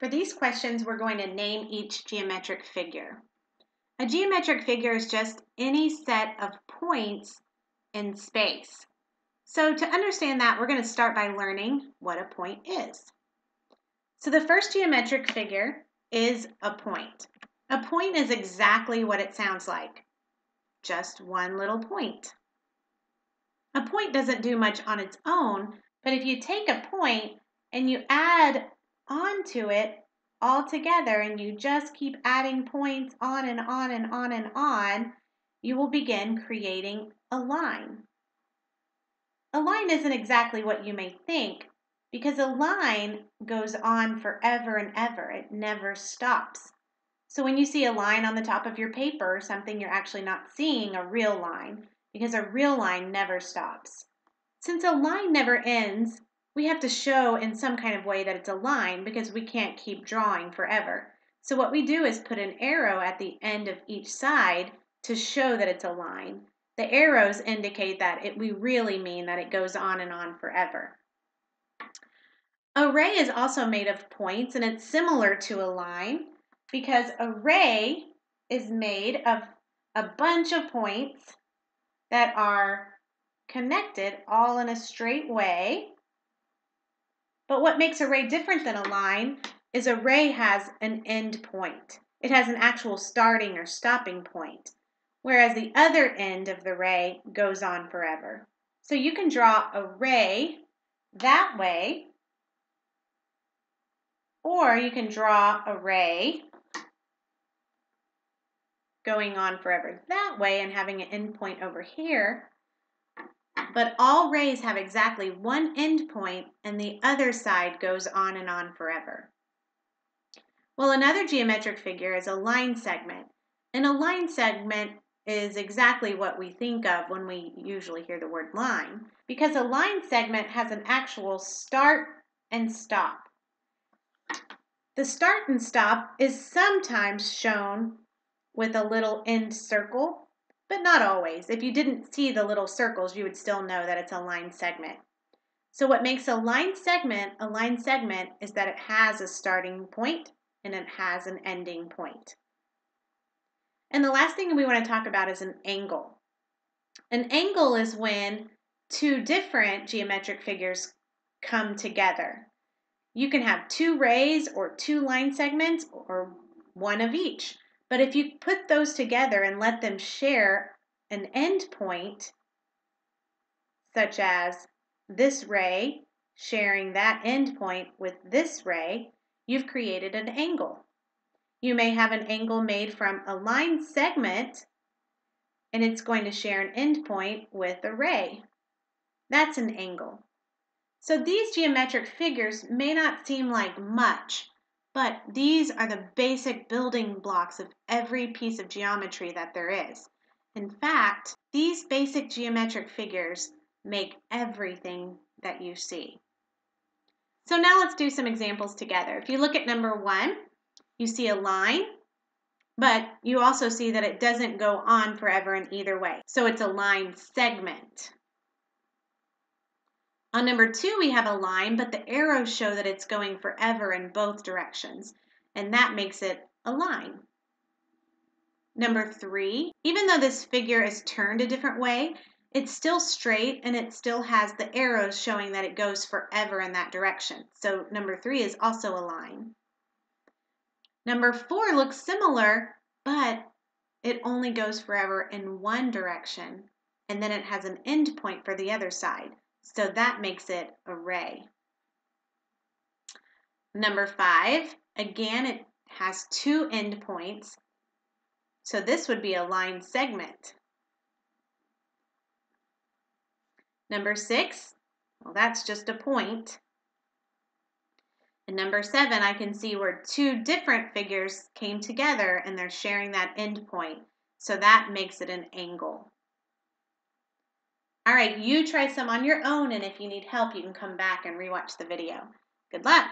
For these questions, we're going to name each geometric figure. A geometric figure is just any set of points in space. So to understand that, we're going to start by learning what a point is. So the first geometric figure is a point. A point is exactly what it sounds like, just one little point. A point doesn't do much on its own, but if you take a point and you add onto it all together and you just keep adding points on and on and on and on, you will begin creating a line. A line isn't exactly what you may think, because a line goes on forever and ever. It never stops. So when you see a line on the top of your paper or something, you're actually not seeing a real line, because a real line never stops. Since a line never ends, we have to show in some kind of way that it's a line, because we can't keep drawing forever. So what we do is put an arrow at the end of each side to show that it's a line. The arrows indicate that we really mean that it goes on and on forever. A ray is also made of points, and it's similar to a line because a ray is made of a bunch of points that are connected all in a straight way. But what makes a ray different than a line is a ray has an end point. It has an actual starting or stopping point, whereas the other end of the ray goes on forever. So you can draw a ray that way, or you can draw a ray going on forever that way and having an end point over here. But all rays have exactly one end point, and the other side goes on and on forever. Well, another geometric figure is a line segment. And a line segment is exactly what we think of when we usually hear the word line, because a line segment has an actual start and stop. The start and stop is sometimes shown with a little end circle, but not always. If you didn't see the little circles, you would still know that it's a line segment. So what makes a line segment is that it has a starting point and it has an ending point. And the last thing we want to talk about is an angle. An angle is when two different geometric figures come together. You can have two rays or two line segments or one of each. But if you put those together and let them share an end point, such as this ray sharing that end point with this ray, you've created an angle. You may have an angle made from a line segment, and it's going to share an end point with a ray. That's an angle. So these geometric figures may not seem like much, but these are the basic building blocks of every piece of geometry that there is. In fact, these basic geometric figures make everything that you see. So now let's do some examples together. If you look at number 1, you see a line, but you also see that it doesn't go on forever in either way. So it's a line segment. On number 2, we have a line, but the arrows show that it's going forever in both directions, and that makes it a line. Number 3, even though this figure is turned a different way, it's still straight and it still has the arrows showing that it goes forever in that direction. So number 3 is also a line. Number 4 looks similar, but it only goes forever in one direction, and then it has an end point for the other side. So that makes it a ray. Number 5, again, it has two end points. So this would be a line segment. Number 6, well, that's just a point. And number 7, I can see where two different figures came together and they're sharing that end point. So that makes it an angle. All right, you try some on your own, and if you need help, you can come back and rewatch the video. Good luck!